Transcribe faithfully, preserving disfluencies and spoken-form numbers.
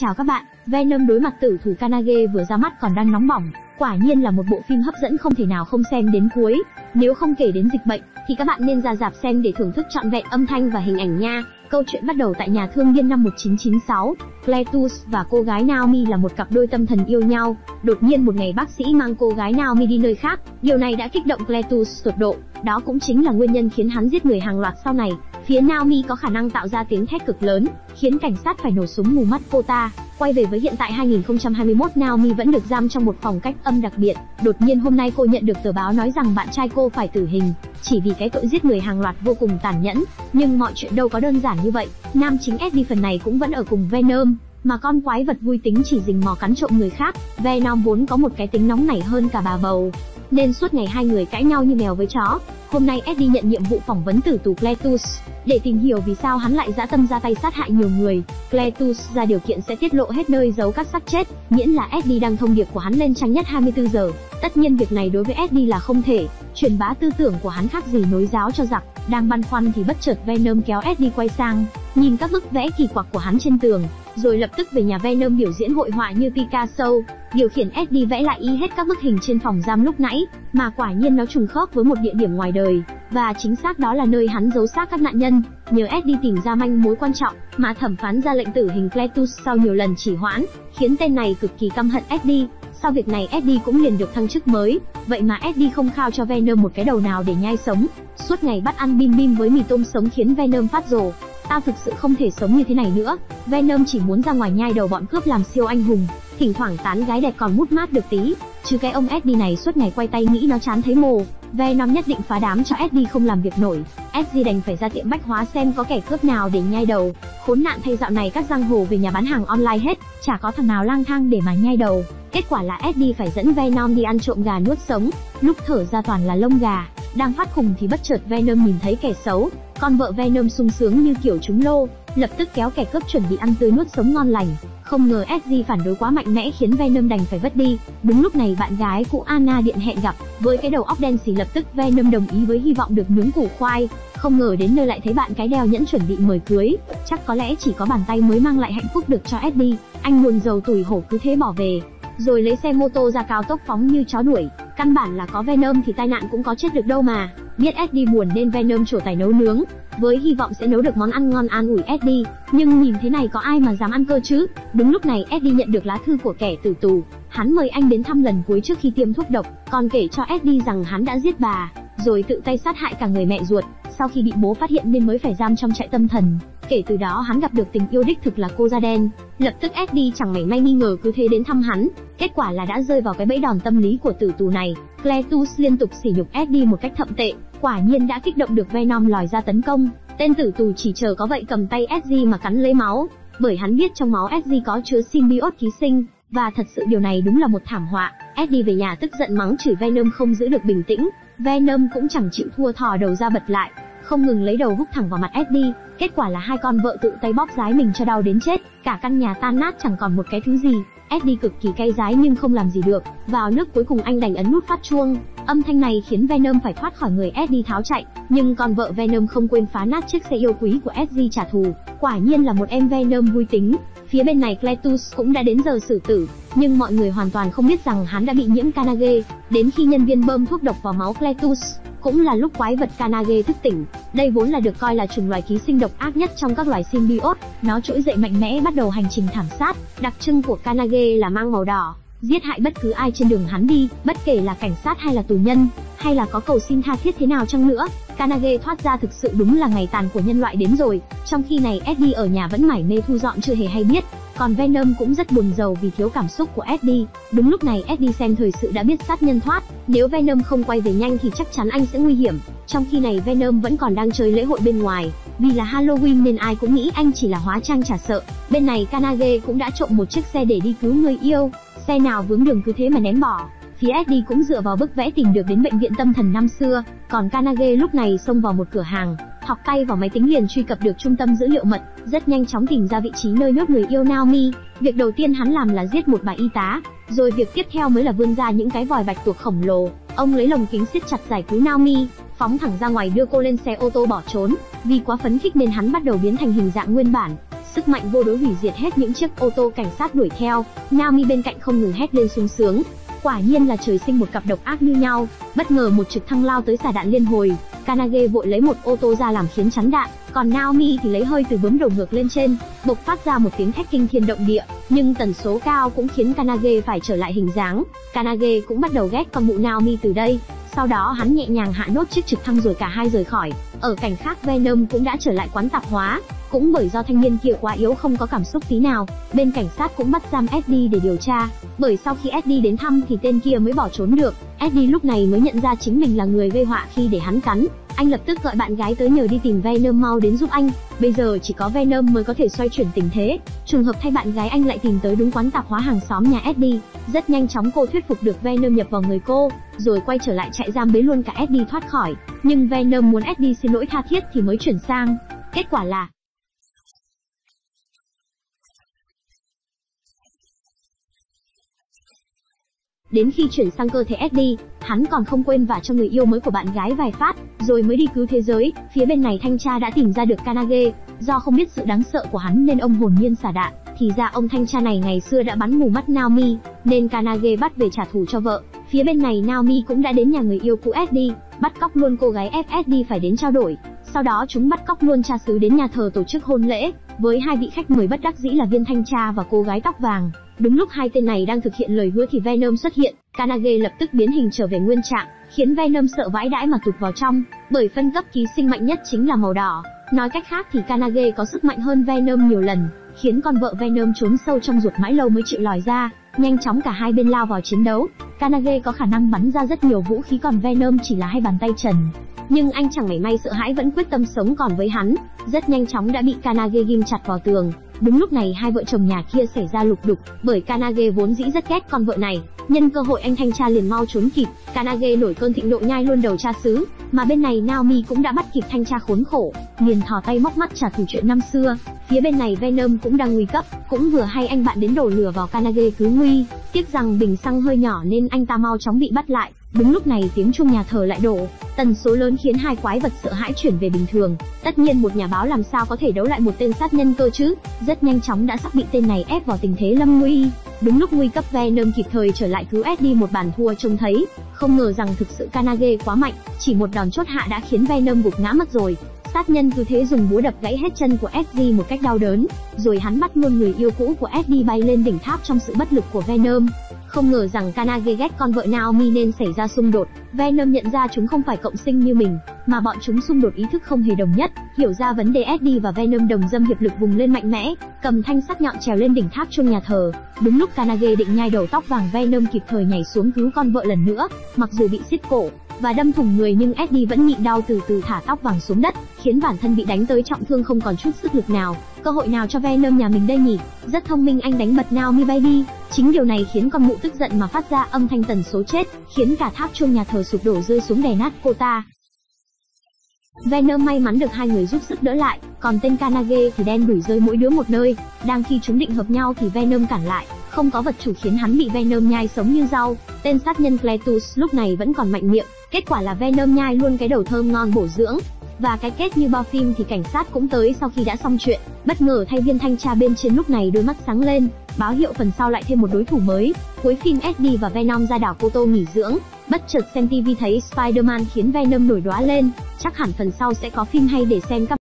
Chào các bạn, Venom đối mặt tử thủ Carnage vừa ra mắt còn đang nóng bỏng. Quả nhiên là một bộ phim hấp dẫn không thể nào không xem đến cuối. Nếu không kể đến dịch bệnh, thì các bạn nên ra rạp xem để thưởng thức trọn vẹn âm thanh và hình ảnh nha. Câu chuyện bắt đầu tại nhà thương điên năm một nghìn chín trăm chín mươi sáu. Cletus và cô gái Naomi là một cặp đôi tâm thần yêu nhau. Đột nhiên một ngày bác sĩ mang cô gái Naomi đi nơi khác. Điều này đã kích động Cletus tột độ. Đó cũng chính là nguyên nhân khiến hắn giết người hàng loạt sau này. Phía Naomi có khả năng tạo ra tiếng thét cực lớn, khiến cảnh sát phải nổ súng mù mắt cô ta. Quay về với hiện tại hai nghìn không trăm hai mươi mốt, Naomi vẫn được giam trong một phòng cách âm đặc biệt. Đột nhiên hôm nay cô nhận được tờ báo nói rằng bạn trai cô phải tử hình, chỉ vì cái tội giết người hàng loạt vô cùng tàn nhẫn. Nhưng mọi chuyện đâu có đơn giản như vậy. Nam chính Eddie phần này cũng vẫn ở cùng Venom, mà con quái vật vui tính chỉ rình mò cắn trộm người khác. Venom vốn có một cái tính nóng nảy hơn cả bà bầu, nên suốt ngày hai người cãi nhau như mèo với chó. Hôm nay Eddie nhận nhiệm vụ phỏng vấn tử tù Cletus, để tìm hiểu vì sao hắn lại dã tâm ra tay sát hại nhiều người. Cletus ra điều kiện sẽ tiết lộ hết nơi giấu các xác chết, miễn là Eddie đăng thông điệp của hắn lên trang nhất hai mươi tư giờ. Tất nhiên việc này đối với Eddie là không thể, truyền bá tư tưởng của hắn khác gì nối giáo cho giặc. Đang băn khoăn thì bất chợt Venom kéo Eddie quay sang, nhìn các bức vẽ kỳ quặc của hắn trên tường, rồi lập tức về nhà Venom biểu diễn hội họa như Picasso, điều khiển Eddie vẽ lại y hết các bức hình trên phòng giam lúc nãy, mà quả nhiên nó trùng khớp với một địa điểm ngoài đời, và chính xác đó là nơi hắn giấu xác các nạn nhân. Nhờ Eddie tìm ra manh mối quan trọng mà thẩm phán ra lệnh tử hình Cletus sau nhiều lần chỉ hoãn, khiến tên này cực kỳ căm hận Eddie. Sau việc này Eddie cũng liền được thăng chức mới. Vậy mà Eddie không khao cho Venom một cái đầu nào để nhai sống, suốt ngày bắt ăn bim bim với mì tôm sống khiến Venom phát rồ. Tao thực sự không thể sống như thế này nữa. Venom chỉ muốn ra ngoài nhai đầu bọn cướp làm siêu anh hùng, thỉnh thoảng tán gái đẹp còn mút mát được tí, chứ cái ông Eddie này suốt ngày quay tay nghĩ nó chán thấy mồ. Venom nhất định phá đám cho Eddie không làm việc nổi. Eddie đành phải ra tiệm bách hóa xem có kẻ cướp nào để nhai đầu. Khốn nạn thay dạo này các giang hồ về nhà bán hàng online hết, chả có thằng nào lang thang để mà nhai đầu. Kết quả là Eddie phải dẫn Venom đi ăn trộm gà nuốt sống, lúc thở ra toàn là lông gà. Đang phát khùng thì bất chợt Venom nhìn thấy kẻ xấu, con vợ Venom sung sướng như kiểu trúng lô, lập tức kéo kẻ cướp chuẩn bị ăn tươi nuốt sống ngon lành. Không ngờ Eddie phản đối quá mạnh mẽ khiến Venom đành phải vứt đi. Đúng lúc này bạn gái cũ Anna điện hẹn gặp. Với cái đầu óc đen xì lập tức Venom đồng ý với hy vọng được nướng củ khoai. Không ngờ đến nơi lại thấy bạn cái đeo nhẫn chuẩn bị mời cưới. Chắc có lẽ chỉ có bàn tay mới mang lại hạnh phúc được cho Eddie. Anh buồn rầu tủi hổ cứ thế bỏ về, rồi lấy xe mô tô ra cao tốc phóng như chó đuổi. Căn bản là có Venom thì tai nạn cũng có chết được đâu mà. Biết Eddie buồn nên Venom trổ tài nấu nướng, với hy vọng sẽ nấu được món ăn ngon an ủi Eddie. Nhưng nhìn thế này có ai mà dám ăn cơ chứ. Đúng lúc này Eddie nhận được lá thư của kẻ tử tù. Hắn mời anh đến thăm lần cuối trước khi tiêm thuốc độc, còn kể cho Eddie rằng hắn đã giết bà, rồi tự tay sát hại cả người mẹ ruột. Sau khi bị bố phát hiện nên mới phải giam trong trại tâm thần. Kể từ đó hắn gặp được tình yêu đích thực là cô da đen. Lập tức Eddie chẳng mảy may nghi ngờ cứ thế đến thăm hắn. Kết quả là đã rơi vào cái bẫy đòn tâm lý của tử tù này. Cletus liên tục sỉ nhục Eddie một cách thậm tệ, quả nhiên đã kích động được Venom lòi ra tấn công. Tên tử tù chỉ chờ có vậy cầm tay Eddie mà cắn lấy máu, bởi hắn biết trong máu Eddie có chứa symbiote ký sinh, và thật sự điều này đúng là một thảm họa. Eddie về nhà tức giận mắng chửi Venom không giữ được bình tĩnh. Venom cũng chẳng chịu thua thò đầu ra bật lại, không ngừng lấy đầu húc thẳng vào mặt Eddie. Kết quả là hai con vợ tự tay bóp giái mình cho đau đến chết, cả căn nhà tan nát chẳng còn một cái thứ gì. Eddie cực kỳ cay giái nhưng không làm gì được. Vào nước cuối cùng anh đành ấn nút phát chuông. Âm thanh này khiến Venom phải thoát khỏi người Eddie tháo chạy, nhưng con vợ Venom không quên phá nát chiếc xe yêu quý của Eddie trả thù. Quả nhiên là một em Venom vui tính. Phía bên này Cletus cũng đã đến giờ xử tử, nhưng mọi người hoàn toàn không biết rằng hắn đã bị nhiễm Carnage. Đến khi nhân viên bơm thuốc độc vào máu Cletus, cũng là lúc quái vật Carnage thức tỉnh. Đây vốn là được coi là chủng loài ký sinh độc ác nhất trong các loài symbiote. Nó trỗi dậy mạnh mẽ bắt đầu hành trình thảm sát. Đặc trưng của Carnage là mang màu đỏ, giết hại bất cứ ai trên đường hắn đi, bất kể là cảnh sát hay là tù nhân, hay là có cầu xin tha thiết thế nào chăng nữa. Carnage thoát ra thực sự đúng là ngày tàn của nhân loại đến rồi. Trong khi này Eddie ở nhà vẫn mải mê thu dọn chưa hề hay biết. Còn Venom cũng rất buồn rầu vì thiếu cảm xúc của Eddie. Đúng lúc này Eddie xem thời sự đã biết sát nhân thoát, nếu Venom không quay về nhanh thì chắc chắn anh sẽ nguy hiểm. Trong khi này Venom vẫn còn đang chơi lễ hội bên ngoài, vì là Halloween nên ai cũng nghĩ anh chỉ là hóa trang chả sợ. Bên này Carnage cũng đã trộm một chiếc xe để đi cứu người yêu, xe nào vướng đường cứ thế mà ném bỏ. Phía Eddie cũng dựa vào bức vẽ tìm được đến bệnh viện tâm thần năm xưa, còn Carnage lúc này xông vào một cửa hàng, thọc tay vào máy tính liền truy cập được trung tâm dữ liệu mật, rất nhanh chóng tìm ra vị trí nơi nhốt người yêu Naomi. Việc đầu tiên hắn làm là giết một bà y tá, rồi việc tiếp theo mới là vươn ra những cái vòi bạch tuộc khổng lồ. Ông lấy lồng kính siết chặt giải cứu Naomi, phóng thẳng ra ngoài đưa cô lên xe ô tô bỏ trốn. Vì quá phấn khích nên hắn bắt đầu biến thành hình dạng nguyên bản. Sức mạnh vô đối hủy diệt hết những chiếc ô tô cảnh sát đuổi theo. Naomi bên cạnh không ngừng hét lên sung sướng. Quả nhiên là trời sinh một cặp độc ác như nhau. Bất ngờ một trực thăng lao tới xả đạn liên hồi. Carnage vội lấy một ô tô ra làm khiến chắn đạn, còn Naomi thì lấy hơi từ bướm đầu ngược lên trên, bộc phát ra một tiếng thét kinh thiên động địa. Nhưng tần số cao cũng khiến Carnage phải trở lại hình dáng. Carnage cũng bắt đầu ghét con mụ Naomi từ đây. Sau đó hắn nhẹ nhàng hạ nốt chiếc trực thăng rồi cả hai rời khỏi. Ở cảnh khác, Venom cũng đã trở lại quán tạp hóa. Cũng bởi do thanh niên kia quá yếu không có cảm xúc tí nào, bên cảnh sát cũng bắt giam Eddie để điều tra. Bởi sau khi Eddie đến thăm thì tên kia mới bỏ trốn được. Eddie lúc này mới nhận ra chính mình là người gây họa khi để hắn cắn. Anh lập tức gọi bạn gái tới nhờ đi tìm Venom mau đến giúp anh. Bây giờ chỉ có Venom mới có thể xoay chuyển tình thế. Trùng hợp thay, bạn gái anh lại tìm tới đúng quán tạp hóa hàng xóm nhà Eddie. Rất nhanh chóng cô thuyết phục được Venom nhập vào người cô, rồi quay trở lại trại giam bế luôn cả Eddie thoát khỏi. Nhưng Venom muốn Eddie xin lỗi tha thiết thì mới chuyển sang. Kết quả là đến khi chuyển sang cơ thể Eddie, hắn còn không quên vả cho người yêu mới của bạn gái vài phát, rồi mới đi cứu thế giới. Phía bên này thanh tra đã tìm ra được Carnage, do không biết sự đáng sợ của hắn nên ông hồn nhiên xả đạn. Thì ra ông thanh tra này ngày xưa đã bắn mù mắt Naomi, nên Carnage bắt về trả thù cho vợ. Phía bên này Naomi cũng đã đến nhà người yêu cũ Eddie, bắt cóc luôn cô gái ép Eddie phải đến trao đổi. Sau đó chúng bắt cóc luôn cha xứ đến nhà thờ tổ chức hôn lễ, với hai vị khách mời bất đắc dĩ là viên thanh tra và cô gái tóc vàng. Đúng lúc hai tên này đang thực hiện lời hứa thì Venom xuất hiện. Carnage lập tức biến hình trở về nguyên trạng, khiến Venom sợ vãi đãi mà tụt vào trong, bởi phân cấp ký sinh mạnh nhất chính là màu đỏ. Nói cách khác thì Carnage có sức mạnh hơn Venom nhiều lần, khiến con vợ Venom trốn sâu trong ruột mãi lâu mới chịu lòi ra. Nhanh chóng cả hai bên lao vào chiến đấu. Carnage có khả năng bắn ra rất nhiều vũ khí, còn Venom chỉ là hai bàn tay trần. Nhưng anh chẳng mảy may sợ hãi, vẫn quyết tâm sống còn với hắn. Rất nhanh chóng đã bị Carnage ghim chặt vào tường. Đúng lúc này hai vợ chồng nhà kia xảy ra lục đục, bởi Carnage vốn dĩ rất ghét con vợ này. Nhân cơ hội anh thanh tra liền mau trốn kịp. Carnage nổi cơn thịnh nộ nhai luôn đầu cha xứ. Mà bên này Naomi cũng đã bắt kịp thanh tra khốn khổ, liền thò tay móc mắt trả thù chuyện năm xưa. Phía bên này Venom cũng đang nguy cấp, cũng vừa hay anh bạn đến đổ lửa vào Carnage cứu nguy. Tiếc rằng bình xăng hơi nhỏ nên anh ta mau chóng bị bắt lại. Đúng lúc này tiếng chuông nhà thờ lại đổ, tần số lớn khiến hai quái vật sợ hãi chuyển về bình thường. Tất nhiên một nhà báo làm sao có thể đấu lại một tên sát nhân cơ chứ. Rất nhanh chóng đã sắp bị tên này ép vào tình thế lâm nguy. Đúng lúc nguy cấp, Venom kịp thời trở lại cứu Eddie một bàn thua trông thấy. Không ngờ rằng thực sự Carnage quá mạnh, chỉ một đòn chốt hạ đã khiến Venom gục ngã mất rồi. Sát nhân cứ thế dùng búa đập gãy hết chân của Eddie một cách đau đớn, rồi hắn bắt luôn người yêu cũ của Eddie bay lên đỉnh tháp trong sự bất lực của Venom. Không ngờ rằng Carnage ghét con vợ Naomi nên xảy ra xung đột. Venom nhận ra chúng không phải cộng sinh như mình, mà bọn chúng xung đột ý thức không hề đồng nhất. Hiểu ra vấn đề, Eddie và Venom đồng dâm hiệp lực vùng lên mạnh mẽ, cầm thanh sắt nhọn trèo lên đỉnh tháp chuông nhà thờ. Đúng lúc Carnage định nhai đầu tóc vàng, Venom kịp thời nhảy xuống cứu con vợ lần nữa. Mặc dù bị xiết cổ và đâm thủng người nhưng Eddie vẫn nhịn đau từ từ thả tóc vàng xuống đất, khiến bản thân bị đánh tới trọng thương không còn chút sức lực nào. Cơ hội nào cho Venom nhà mình đây nhỉ? Rất thông minh anh đánh bật Naomi bay đi. Chính điều này khiến con mụ tức giận mà phát ra âm thanh tần số chết, khiến cả tháp chuông nhà thờ sụp đổ rơi xuống đè nát cô ta. Venom may mắn được hai người giúp sức đỡ lại, còn tên Carnage thì đen đủi rơi mỗi đứa một nơi. Đang khi chúng định hợp nhau thì Venom cản lại, không có vật chủ khiến hắn bị Venom nhai sống như rau. Tên sát nhân Cletus lúc này vẫn còn mạnh miệng, kết quả là Venom nhai luôn cái đầu thơm ngon bổ dưỡng. Và cái kết như bao phim thì cảnh sát cũng tới sau khi đã xong chuyện. Bất ngờ thay, viên thanh tra bên trên lúc này đôi mắt sáng lên, báo hiệu phần sau lại thêm một đối thủ mới. Cuối phim Eddie và Venom ra đảo Cô Tô nghỉ dưỡng, bất chợt xem ti vi thấy Spider-Man khiến Venom nổi đoá lên. Chắc hẳn phần sau sẽ có phim hay để xem các